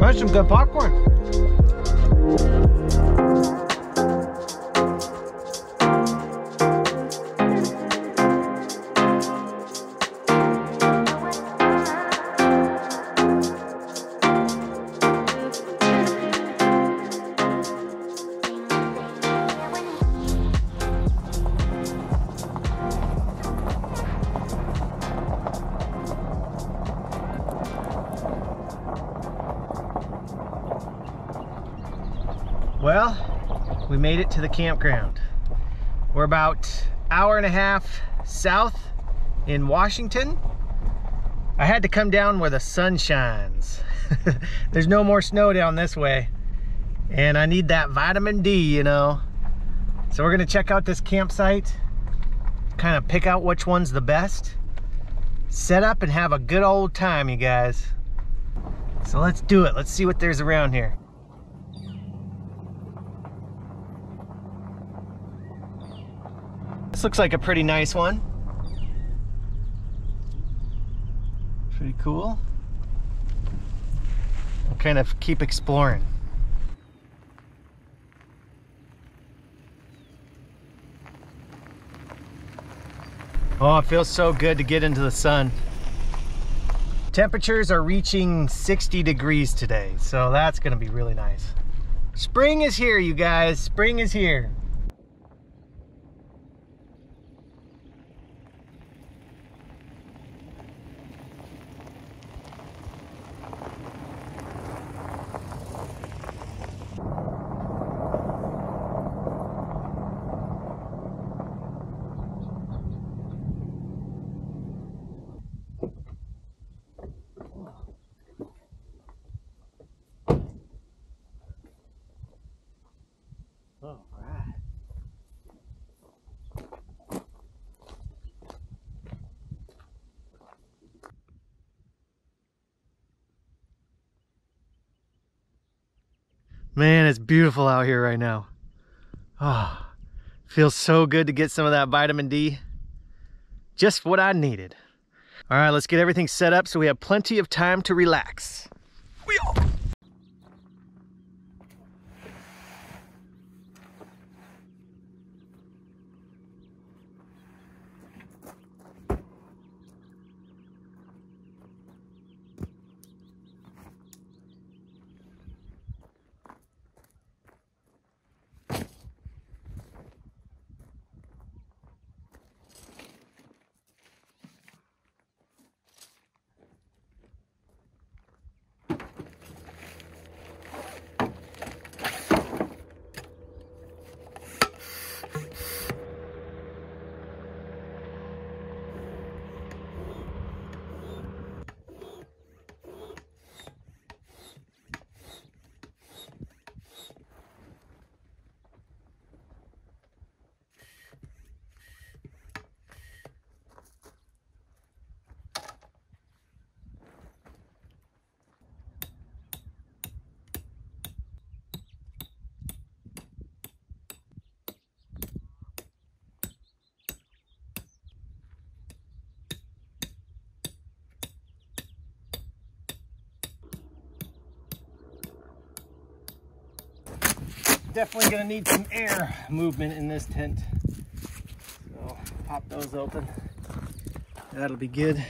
That's some good popcorn. Well, we made it to the campground. We're about an hour and a half south in Washington. I had to come down where the sun shines. There's no more snow down this way. And I need that vitamin D, you know. So we're gonna check out this campsite, kind of pick out which one's the best, set up and have a good old time, you guys. So let's do it. Let's see what there's around here. This looks like a pretty nice one. Pretty cool. I'll kind of keep exploring. Oh, it feels so good to get into the sun. Temperatures are reaching 60 degrees today, so that's gonna be really nice. Spring is here, you guys. Spring is here. Man, it's beautiful out here right now. Oh, feels so good to get some of that vitamin D. Just what I needed. All right, let's get everything set up so we have plenty of time to relax. Definitely gonna need some air movement in this tent. So pop those open. That'll be good.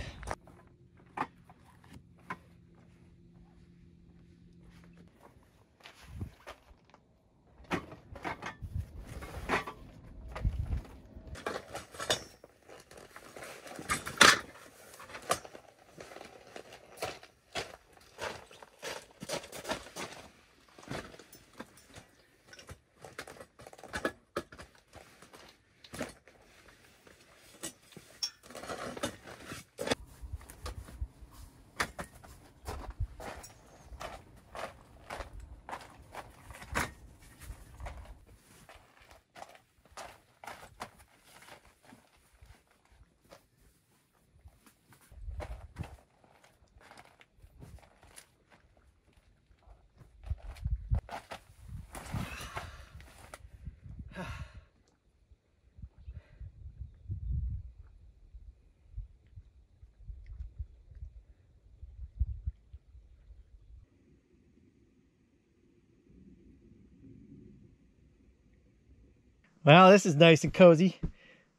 Well, this is nice and cozy.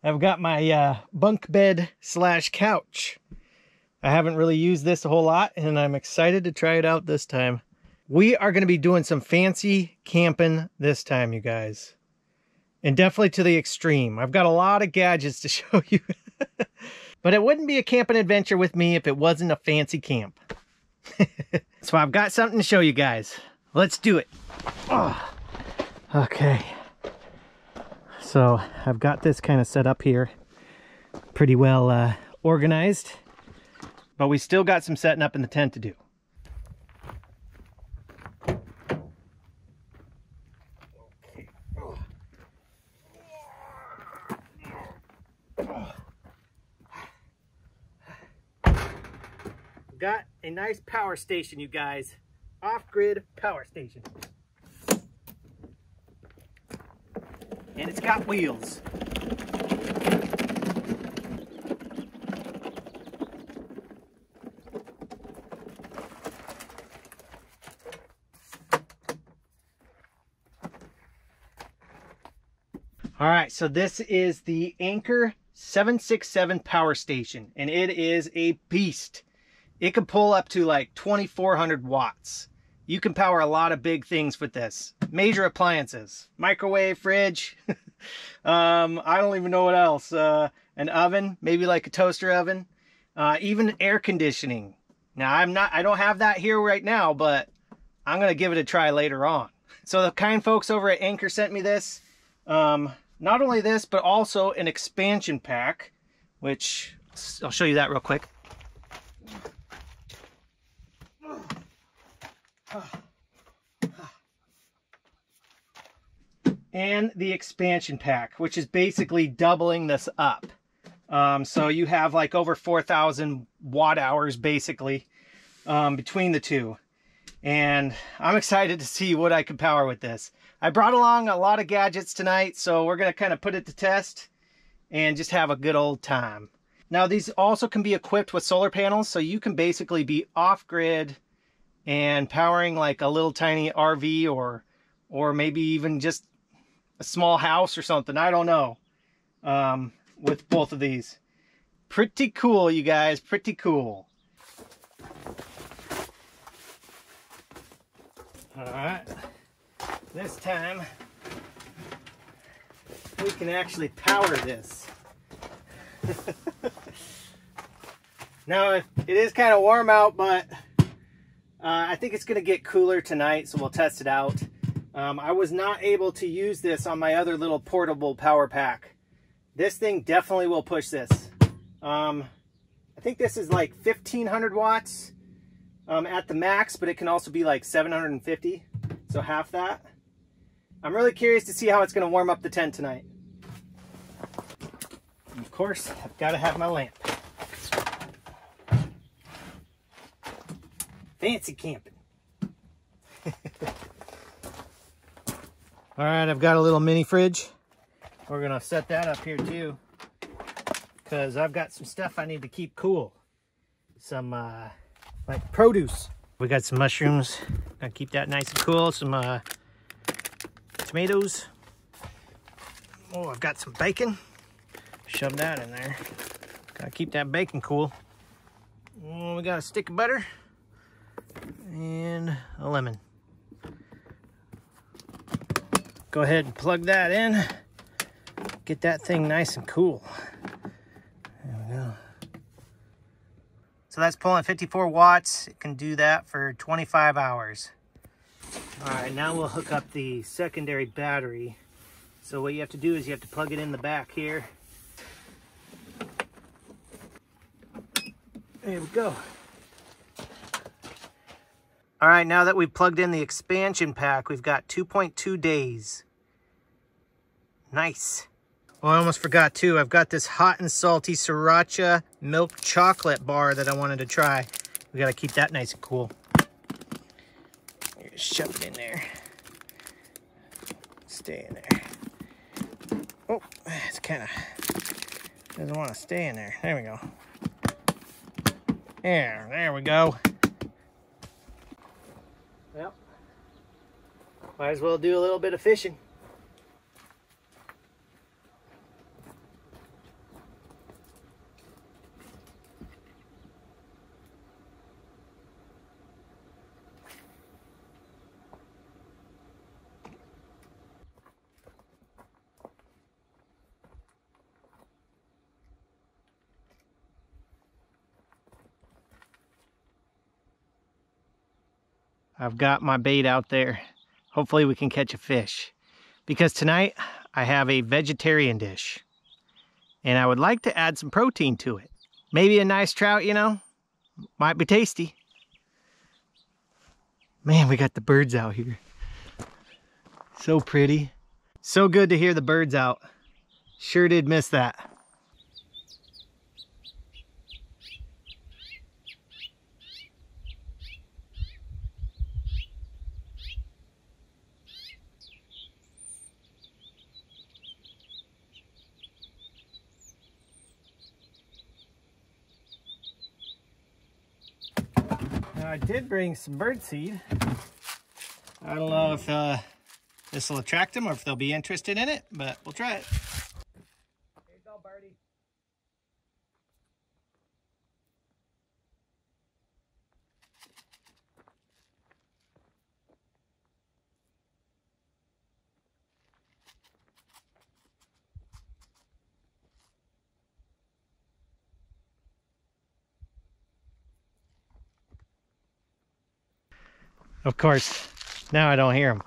I've got my bunk bed slash couch. I haven't really used this a whole lot, and I'm excited to try it out this time. We are going to be doing some fancy camping this time, you guys. And definitely to the extreme. I've got a lot of gadgets to show you. But it wouldn't be a camping adventure with me if it wasn't a fancy camp. So I've got something to show you guys. Let's do it. Oh, okay. So I've got this kind of set up here. Pretty well organized. But we still got some setting up in the tent to do. Got a nice power station, you guys. Off-grid power station. And it's got wheels. All right, so this is the Anker 767 power station, and it is a beast. It can pull up to like 2,400 watts. You can power a lot of big things with this. Major appliances, microwave, fridge. I don't even know what else. An oven, maybe like a toaster oven. Even air conditioning. Now I don't have that here right now, but I'm gonna give it a try later on. So the kind folks over at Anker sent me this. Not only this, but also an expansion pack, which I'll show you that real quick. And the expansion pack, which is basically doubling this up. So you have like over 4,000 watt hours basically between the two. And I'm excited to see what I can power with this. I brought along a lot of gadgets tonight, so we're going to kind of put it to test and just have a good old time. Now, these also can be equipped with solar panels, so you can basically be off-grid and powering like a little tiny RV or maybe even just a small house or something. I don't know. With both of these. Pretty cool, you guys. Pretty cool. All right. This time, we can actually power this. Now, it is kind of warm out, but I think it's going to get cooler tonight, so we'll test it out. I was not able to use this on my other little portable power pack. This thing definitely will push this. I think this is like 1,500 watts at the max, but it can also be like 750, so half that. I'm really curious to see how it's going to warm up the tent tonight. And of course, I've got to have my lamp. Fancy camping. All right, I've got a little mini fridge. We're gonna set that up here too, because I've got some stuff I need to keep cool. Some like produce. We got some mushrooms. Gotta keep that nice and cool. Some tomatoes. Oh, I've got some bacon. Shove that in there. Gotta keep that bacon cool. Oh, we got a stick of butter. And a lemon. Go ahead and plug that in. Get that thing nice and cool. There we go. So that's pulling 54 watts. It can do that for 25 hours. All right, now we'll hook up the secondary battery. So what you have to do is you have to plug it in the back here. There we go. All right, now that we've plugged in the expansion pack, we've got 2.2 days. Nice. Well, I almost forgot too. I've got this hot and salty Sriracha milk chocolate bar that I wanted to try. We gotta keep that nice and cool. Just shove it in there. Stay in there. Oh, it's kinda, doesn't wanna stay in there. There we go. There we go. Well, might as well do a little bit of fishing. I've got my bait out there. Hopefully we can catch a fish, because tonight I have a vegetarian dish and I would like to add some protein to it. Maybe a nice trout, you know, might be tasty. Man, we got the birds out here. So pretty. So good to hear the birds out. Sure did miss that. I did bring some birdseed. I don't know if this will attract them or if they'll be interested in it, but we'll try it. Here you go, birdie. Of course, now I don't hear them.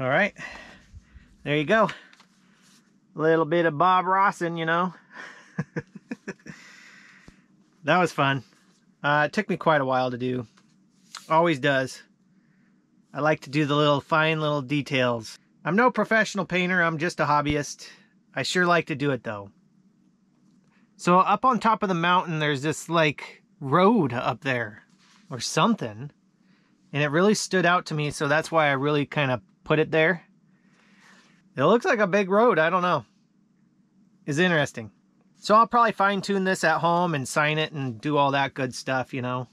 All right, there you go. A little bit of Bob Ross, you know. That was fun. It took me quite a while to do. Always does. I like to do the little fine little details. I'm no professional painter. I'm just a hobbyist. I sure like to do it though. So up on top of the mountain, there's this like road up there or something. and it really stood out to me, so that's why I really kind of put it there. It looks like a big road, I don't know. It's interesting. So I'll probably fine-tune this at home and sign it and do all that good stuff, you know.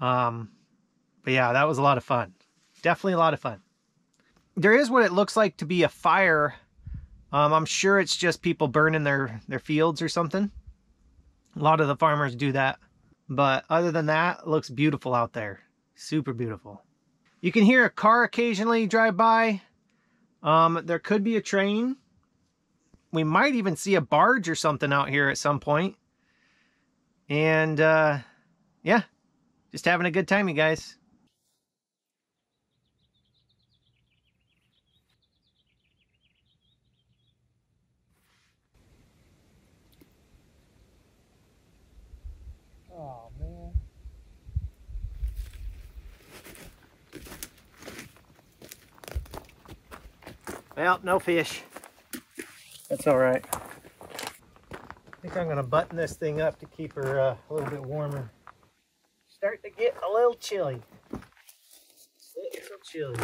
But yeah, that was a lot of fun. Definitely a lot of fun. There is what it looks like to be a fire. I'm sure it's just people burning their fields or something. A lot of the farmers do that. But other than that, it looks beautiful out there. Super beautiful. You can hear a car occasionally drive by. There could be a train. We might even see a barge or something out here at some point. And yeah, just having a good time, you guys. Well, no fish. That's all right. I think I'm gonna button this thing up to keep her a little bit warmer. Start to get a little chilly. It's so chilly.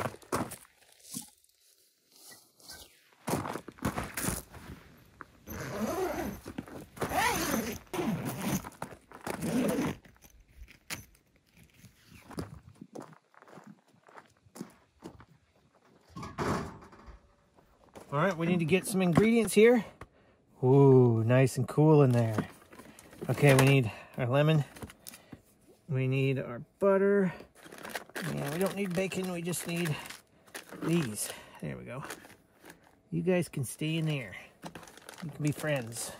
All right, we need to get some ingredients here. Ooh, nice and cool in there. Okay, we need our lemon. We need our butter. Yeah, we don't need bacon, we just need these. There we go. You guys can stay in there. You can be friends.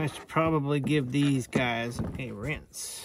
I should probably give these guys a rinse.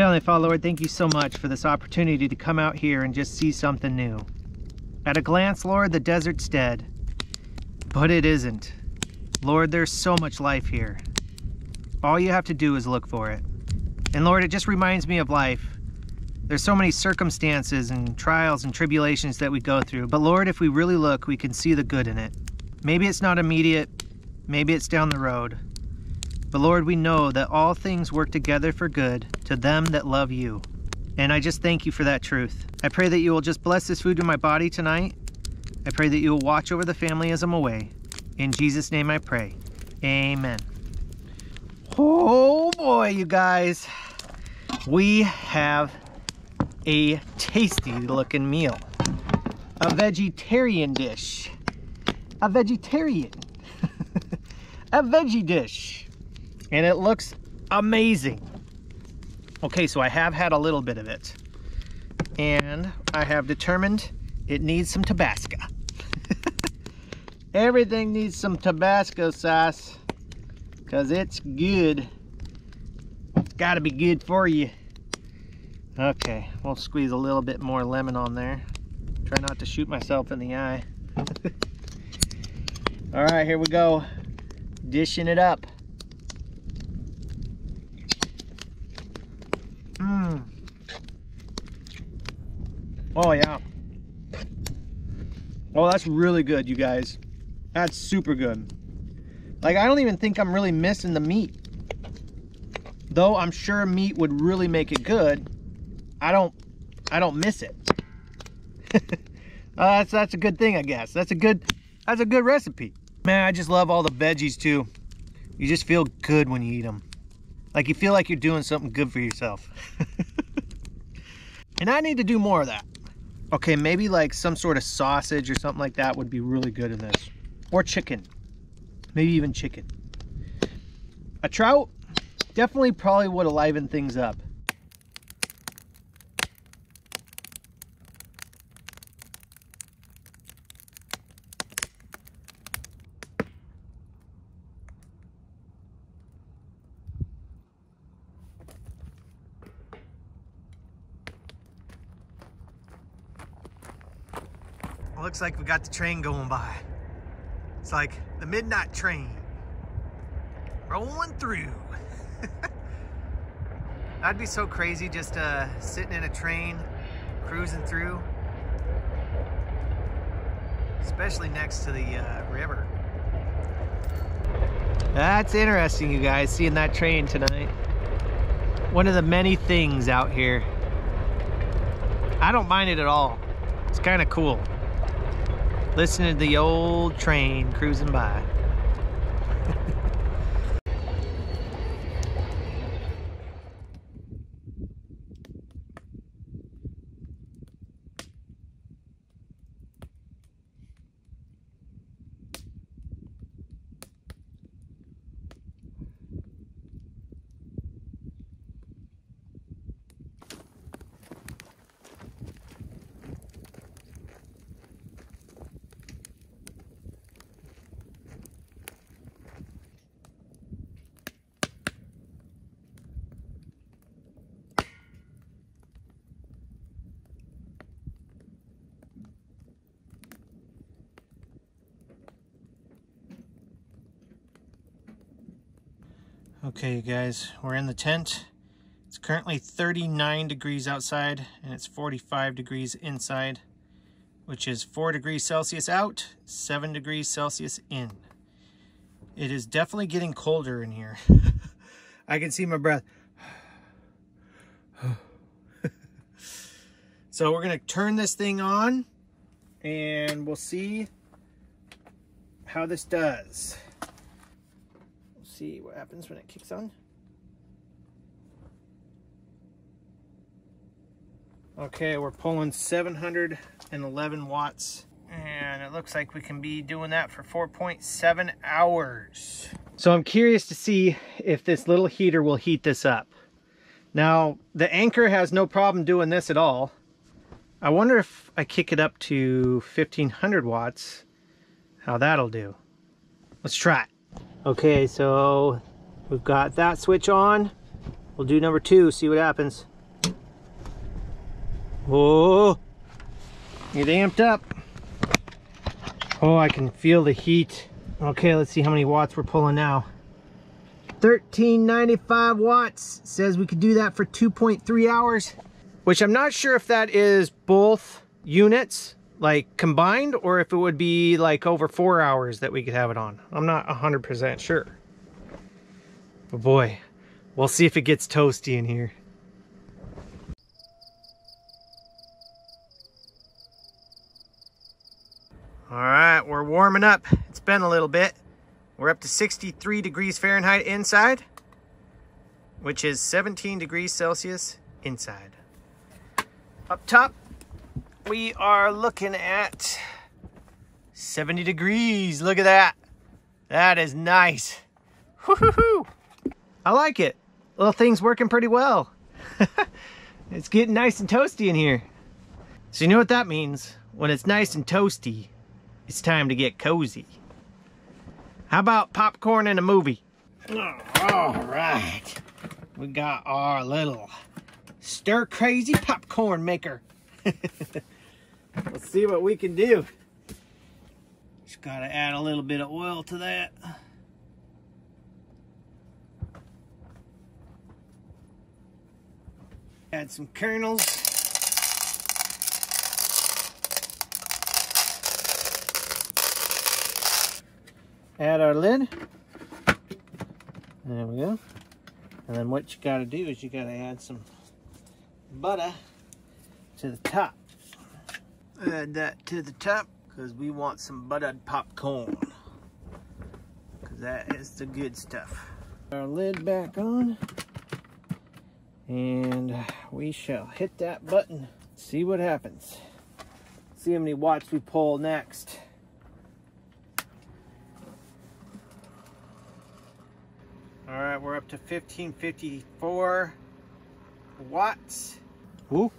Dear Heavenly Father, Lord, thank you so much for this opportunity to come out here and just see something new. At a glance, Lord, the desert's dead, but it isn't. Lord, there's so much life here. All you have to do is look for it. And Lord, it just reminds me of life. There's so many circumstances and trials and tribulations that we go through, but Lord, if we really look, we can see the good in it. Maybe it's not immediate, maybe it's down the road. But Lord, we know that all things work together for good to them that love you. And I just thank you for that truth. I pray that you will just bless this food in my body tonight. I pray that you will watch over the family as I'm away. In Jesus' name I pray. Amen. Oh boy, you guys. We have a tasty looking meal. A vegetarian dish. A vegetarian. A veggie dish. And it looks amazing. Okay, so I have had a little bit of it. And I have determined it needs some Tabasco. Everything needs some Tabasco sauce, because it's good. It's got to be good for you. Okay, we'll squeeze a little bit more lemon on there. Try not to shoot myself in the eye. All right, here we go. Dishing it up. Oh yeah. Oh, that's really good, you guys. That's super good. Like, I don't even think I'm really missing the meat. Though I'm sure meat would really make it good. I don't miss it. That's a good thing, I guess. That's a good recipe. Man, I just love all the veggies too. You just feel good when you eat them. Like, you feel like you're doing something good for yourself. And I need to do more of that. Okay, maybe like some sort of sausage or something like that would be really good in this. Or chicken. Maybe even chicken. A trout definitely probably would have livened things up. Looks like we got the train going by. It's like the midnight train rolling through. That'd be so crazy, just sitting in a train cruising through, especially next to the river. That's interesting, you guys, seeing that train tonight. One of the many things out here. I don't mind it at all. It's kind of cool. Listening to the old train cruising by. Okay, you guys, we're in the tent. It's currently 39 degrees outside and it's 45 degrees inside, which is 4 degrees Celsius out, 7 degrees Celsius in. It is definitely getting colder in here. I can see my breath. So we're gonna turn this thing on and we'll see how this does. See what happens when it kicks on. Okay, we're pulling 711 watts and it looks like we can be doing that for 4.7 hours. So I'm curious to see if this little heater will heat this up. Now, the Anker has no problem doing this at all. I wonder if I kick it up to 1500 watts, how that'll do. Let's try it. Okay, so we've got that switch on. We'll do number 2, see what happens. Whoa, get amped up. Oh, I can feel the heat. Okay, let's see how many watts we're pulling now. 1395 watts. Says we could do that for 2.3 hours, which I'm not sure if that is both units like combined or if it would be like over 4 hours that we could have it on. I'm not 100% sure. But boy, we'll see if it gets toasty in here. All right, we're warming up. It's been a little bit. We're up to 63 degrees Fahrenheit inside, which is 17 degrees Celsius inside. Up top, we are looking at 70 degrees. Look at that. That is nice. Woo-hoo-hoo. I like it. Little thing's working pretty well. It's getting nice and toasty in here. So you know what that means. When it's nice and toasty, it's time to get cozy. How about popcorn and a movie? All right, we got our little stir crazy popcorn maker. Let's see what we can do. Just gotta add a little bit of oil to that. Add some kernels. Add our lid. There we go. And then what you gotta do is you gotta add some butter to the top. Add that to the top because we want some buttered popcorn. Because that is the good stuff. Our lid back on. And we shall hit that button. See what happens. See how many watts we pull next. All right, we're up to 1554 watts. Ooh,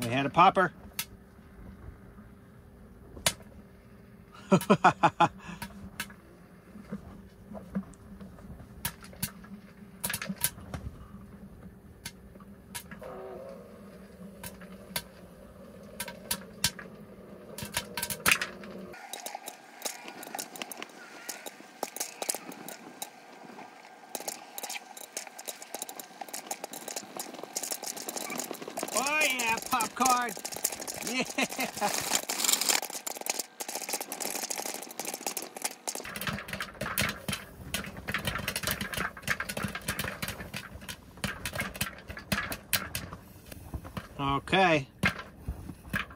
we had a popper. Popcorn. Yeah. Okay.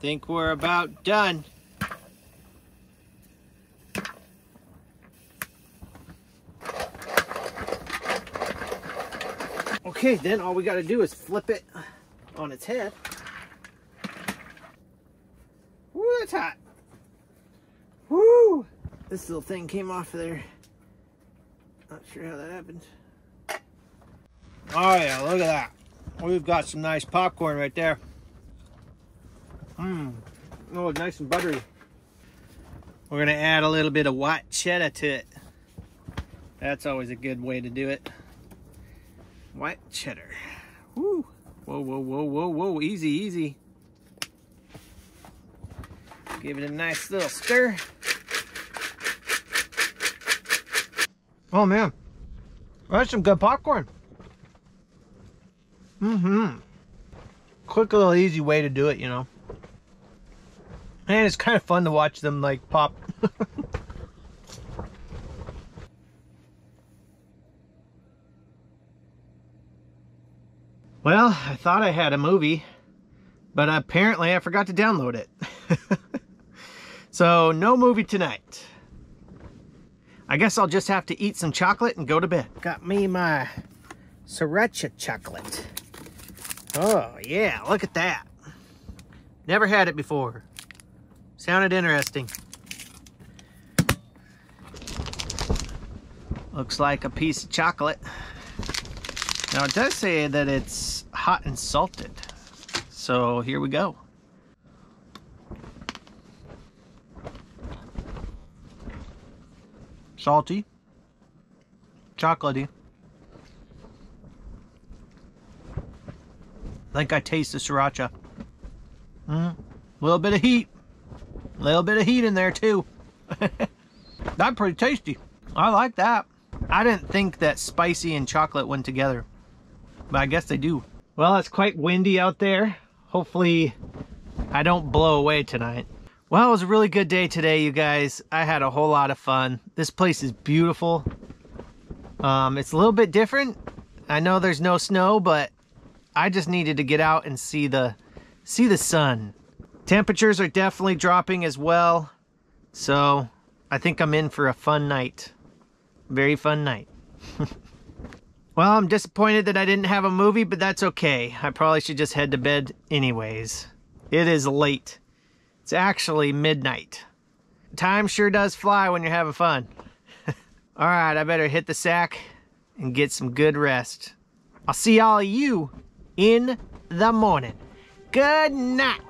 Think we're about done. Okay, then all we got to do is flip it on its head. It's hot. Woo! This little thing came off of there. Not sure how that happened. Oh yeah, look at that. We've got some nice popcorn right there. Mmm. Oh, it's nice and buttery. We're gonna add a little bit of white cheddar to it. That's always a good way to do it. White cheddar. Woo! Whoa, whoa, whoa, whoa, whoa. Easy, easy. Give it a nice little stir. Oh man, that's some good popcorn. Mm-hmm. Quick little easy way to do it, you know. And it's kind of fun to watch them like pop. Well, I thought I had a movie, but apparently I forgot to download it. So, no movie tonight. I guess I'll just have to eat some chocolate and go to bed. Got me my Sriracha chocolate. Oh, yeah, look at that. Never had it before. Sounded interesting. Looks like a piece of chocolate. Now, it does say that it's hot and salted. So, here we go. Salty, chocolatey. Think I taste the sriracha. Little bit of heat. Little bit of heat in there too. That's pretty tasty. I like that. I didn't think that spicy and chocolate went together, but I guess they do. Well, it's quite windy out there. Hopefully I don't blow away tonight. Well, it was a really good day today, you guys. I had a whole lot of fun. This place is beautiful. It's a little bit different. I know there's no snow, but I just needed to get out and see the sun. Temperatures are definitely dropping as well, so I think I'm in for a fun night. Very fun night. Well, I'm disappointed that I didn't have a movie, but that's okay. I probably should just head to bed anyways. It is late. It's actually midnight. Time sure does fly when you're having fun. All right, I better hit the sack and get some good rest. I'll see all of you in the morning. Good night.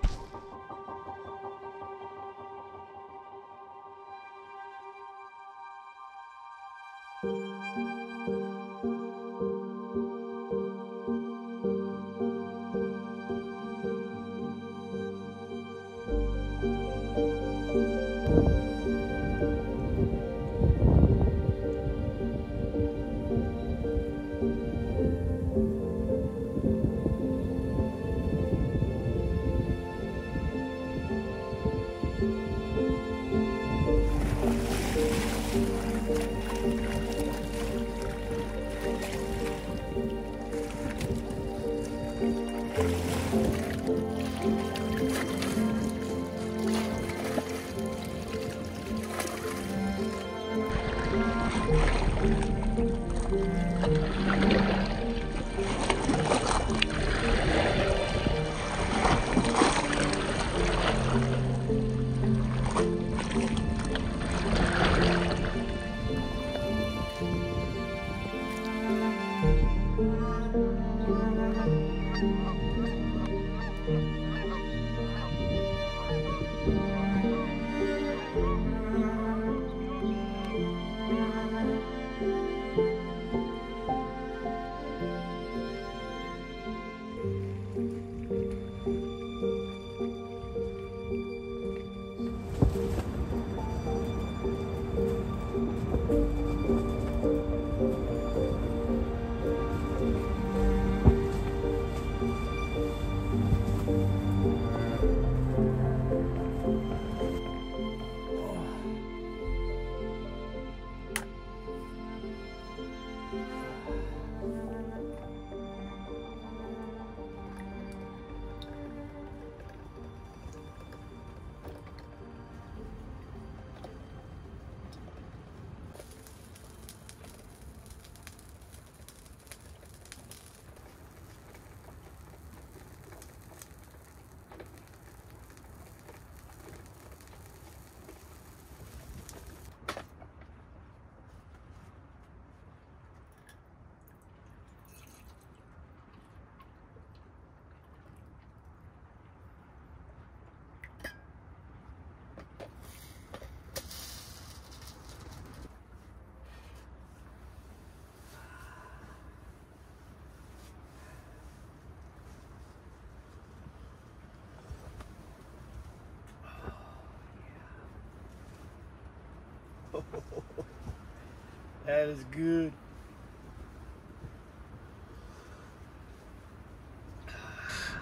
That is good.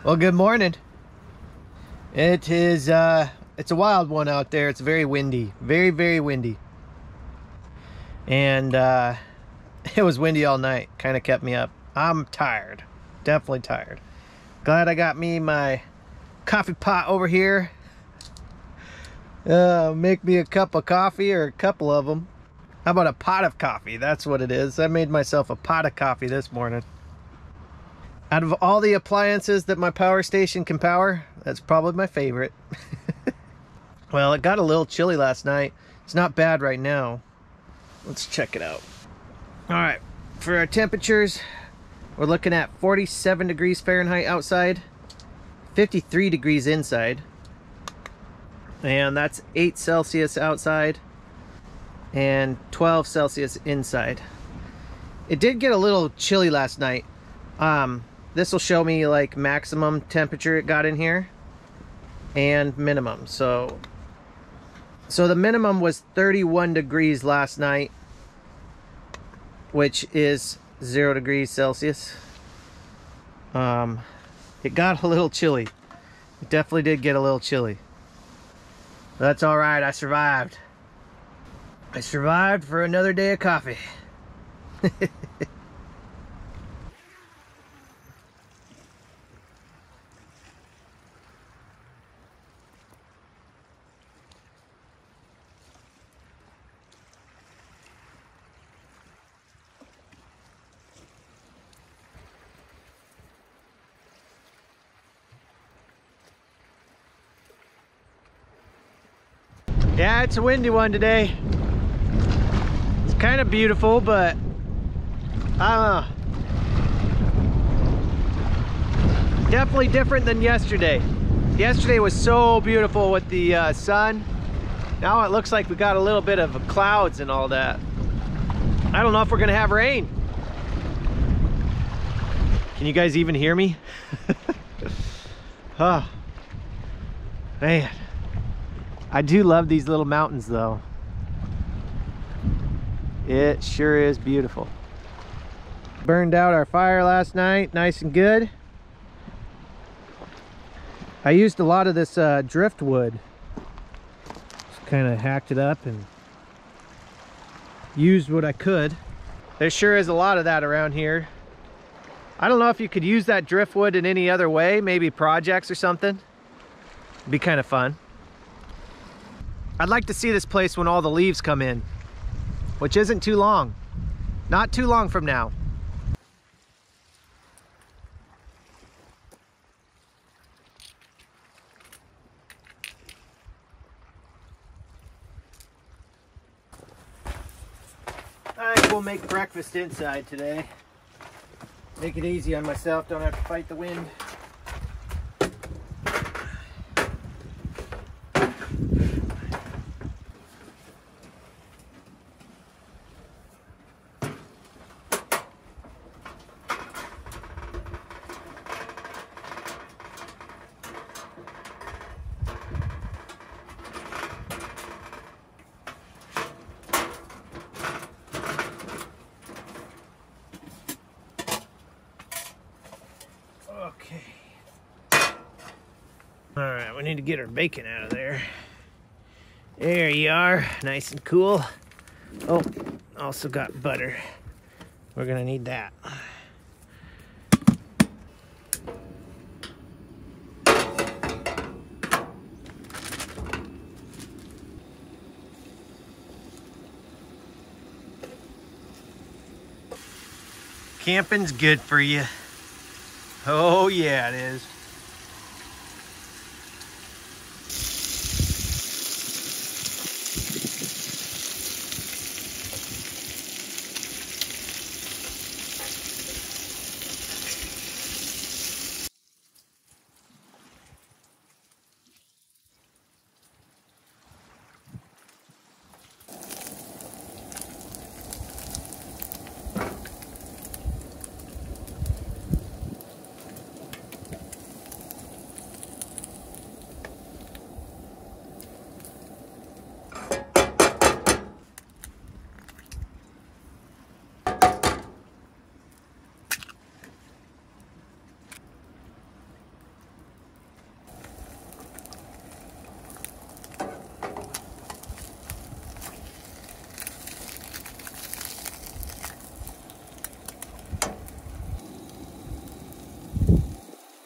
Well, good morning. It is it's a wild one out there. It's very windy, very windy, and it was windy all night. Kind of kept me up. I'm tired, definitely tired. Glad I got me my coffee pot over here. Make me a cup of coffee, or a couple of them. How about a pot of coffee? That's what it is. I made myself a pot of coffee this morning. Out of all the appliances that my power station can power, that's probably my favorite. Well, it got a little chilly last night. It's not bad right now. Let's check it out. All right, for our temperatures, we're looking at 47 degrees Fahrenheit outside, 53 degrees inside. And that's 8 Celsius outside and 12 Celsius inside. It did get a little chilly last night. This will show me like maximum temperature it got in here and minimum. So the minimum was 31 degrees last night, which is 0 degrees Celsius. It got a little chilly. It definitely did get a little chilly. That's all right, I survived. I survived for another day of coffee. Yeah, it's a windy one today. It's kind of beautiful, but I don't know. Definitely different than yesterday. Yesterday was so beautiful with the sun. Now it looks like we got a little bit of clouds and all that. I don't know if we're gonna have rain. Can you guys even hear me? Oh, man. I do love these little mountains though. It sure is beautiful. Burned out our fire last night, nice and good. I used a lot of this driftwood. Just kind of hacked it up and used what I could. There sure is a lot of that around here. I don't know if you could use that driftwood in any other way, maybe projects or something. It'd be kind of fun. I'd like to see this place when all the leaves come in, which isn't too long. Not too long from now. I think we'll make breakfast inside today. Make it easy on myself, don't have to fight the wind. Alright, we need to get our bacon out of there. There you are, nice and cool. Oh, also got butter. We're gonna need that. Camping's good for you. Oh yeah, it is.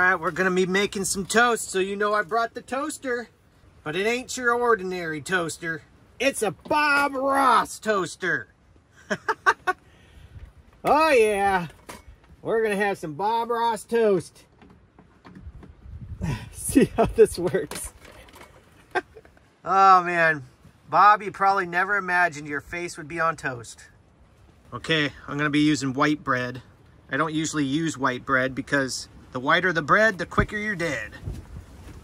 All right, we're gonna be making some toast, so you know I brought the toaster, but it ain't your ordinary toaster. It's a Bob Ross toaster. Oh yeah, we're gonna have some Bob Ross toast. See how this works. Oh man, Bob, you probably never imagined your face would be on toast. Okay, I'm gonna be using white bread. I don't usually use white bread because the whiter the bread, the quicker you're dead.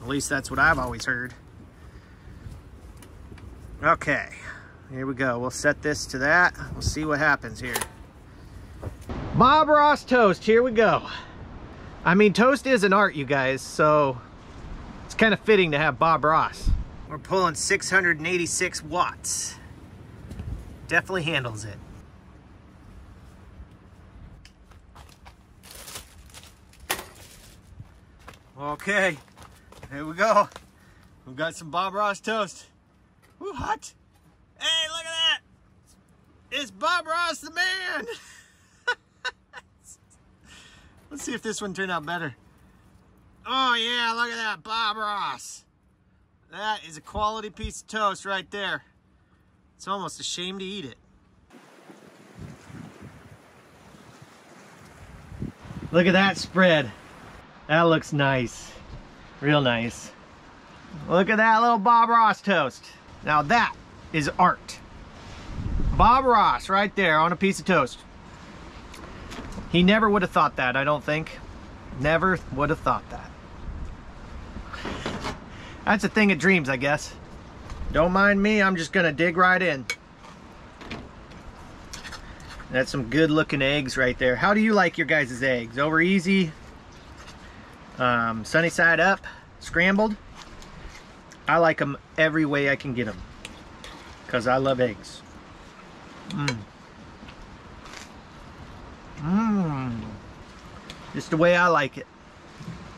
At least that's what I've always heard. Okay, here we go. We'll set this to that. We'll see what happens here. Bob Ross toast, here we go. I mean, toast is an art, you guys, so it's kind of fitting to have Bob Ross. We're pulling 686 watts. Definitely handles it. Okay, here we go. We've got some Bob Ross toast. Ooh, hot. Hey, look at that. It's Bob Ross the man. Let's see if this one turned out better. Oh yeah, look at that, Bob Ross. That is a quality piece of toast right there. It's almost a shame to eat it. Look at that spread. That looks nice. Real nice. Look at that little Bob Ross toast. Now that is art. Bob Ross right there on a piece of toast. He never would have thought that, I don't think. Never would have thought that. That's a thing of dreams, I guess. Don't mind me, I'm just gonna dig right in. That's some good looking eggs right there. How do you like your guys' eggs? Over easy, sunny side up, scrambled? I like them every way I can get them, because I love eggs. Mmm. Mmm. Just the way I like it.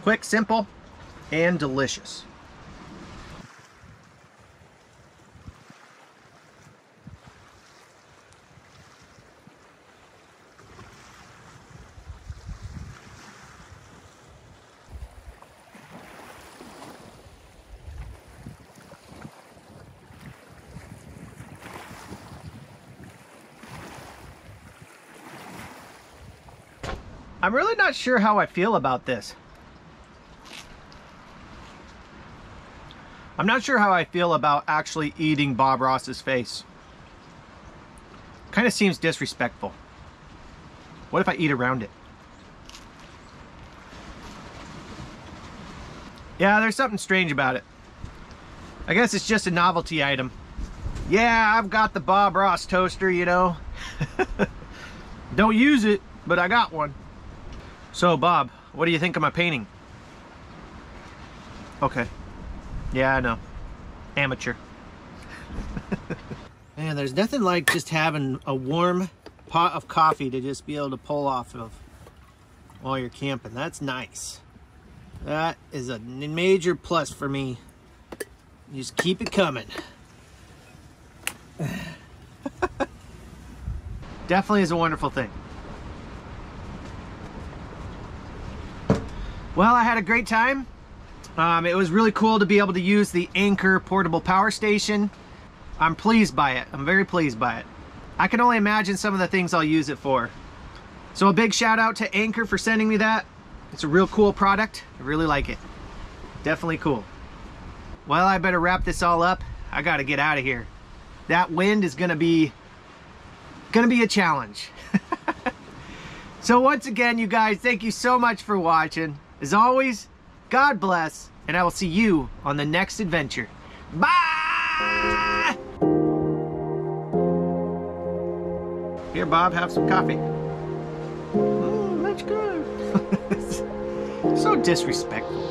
Quick, simple, and delicious. I'm really not sure how I feel about this. I'm not sure how I feel about actually eating Bob Ross's face. Kind of seems disrespectful. What if I eat around it? Yeah, there's something strange about it. I guess it's just a novelty item. Yeah, I've got the Bob Ross toaster, you know. Don't use it, but I got one. So, Bob, what do you think of my painting? Okay. Yeah, I know. Amateur. Man, there's nothing like just having a warm pot of coffee to just be able to pull off of while you're camping. That's nice. That is a major plus for me. You just keep it coming. Definitely is a wonderful thing. Well, I had a great time. It was really cool to be able to use the Anker portable power station. I'm pleased by it. I'm very pleased by it. I can only imagine some of the things I'll use it for. So a big shout out to Anker for sending me that. It's a real cool product. I really like it. Definitely cool. Well, I better wrap this all up. I gotta get out of here. That wind is gonna be a challenge. So once again, you guys, thank you so much for watching. As always, God bless, and I will see you on the next adventure. Bye! Here, Bob, have some coffee. Oh, that's good. So disrespectful.